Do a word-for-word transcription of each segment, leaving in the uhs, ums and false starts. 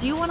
Do you want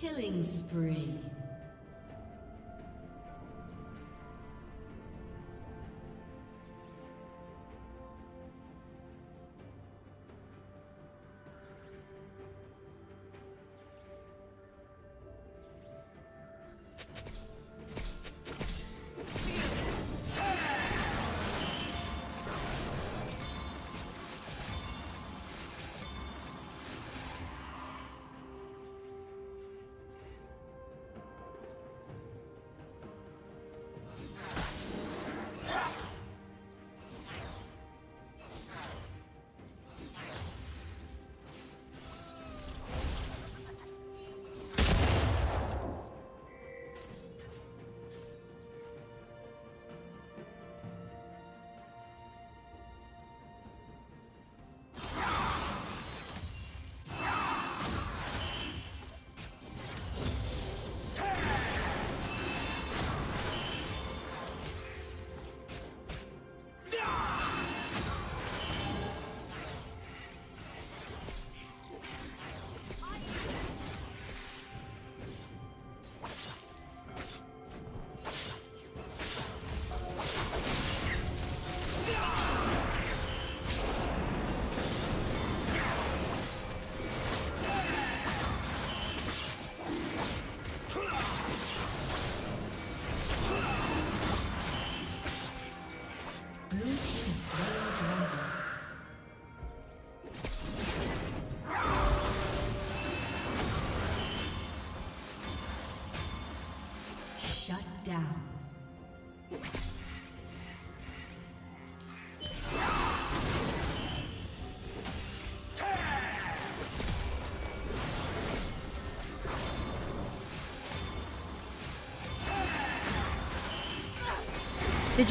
Killing spree. Did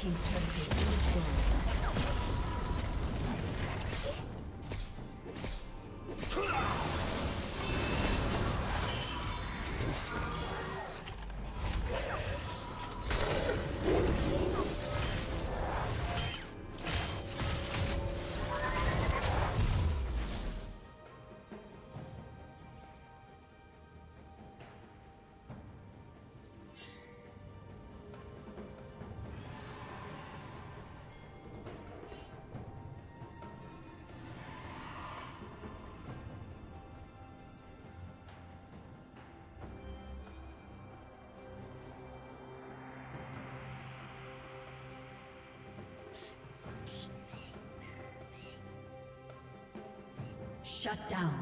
Team's turret has been destroyed. Shut down.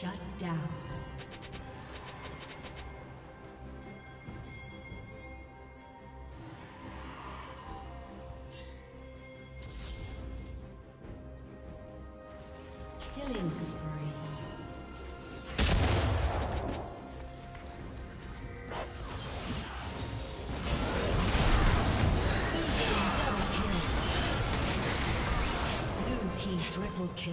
Shut down. Killing spree. Triple kill.